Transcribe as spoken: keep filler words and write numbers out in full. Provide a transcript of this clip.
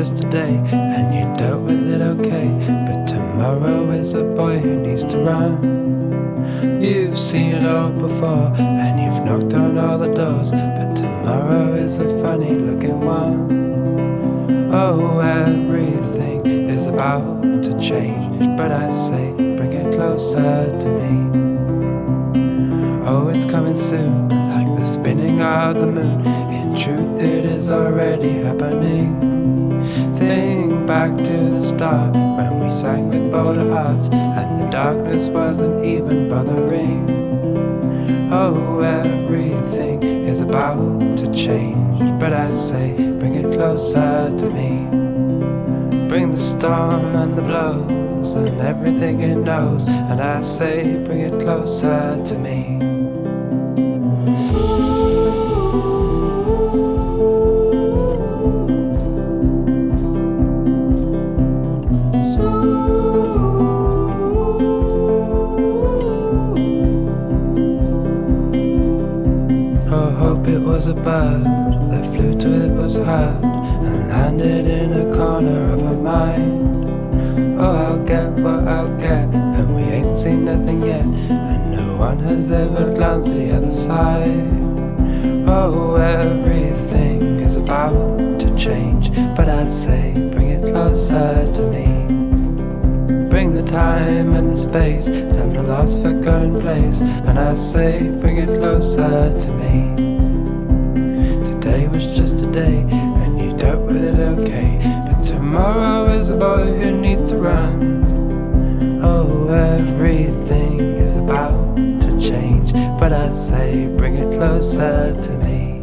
just today, and you dealt with it okay. But tomorrow is a boy who needs to run. You've seen it all before, and you've knocked on all the doors, but tomorrow is a funny looking one. Oh, everything is about to change, but I say, bring it closer to me. Oh, it's coming soon, like the spinning of the moon. In truth, it is already happening. Think back to the start, when we sang with bolder hearts, and the darkness wasn't even bothering. Oh, everything is about to change, but I say, bring it closer to me. Bring the storm and the blows, and everything it knows, and I say, bring it closer to me. It was a bird that flew till it was hurt and landed in a corner of her mind. Oh, I'll get what I'll get, and we ain't seen nothing yet, and no one has ever glanced the other side. Oh, everything is about to change, but I'd say, bring it closer to me. Bring the time and the space and the lost forgotten place, and I say, bring it closer to me. Just today, and you dealt with it okay, but tomorrow is a boy who needs to run. Oh, everything is about to change, but I say, bring it closer to me.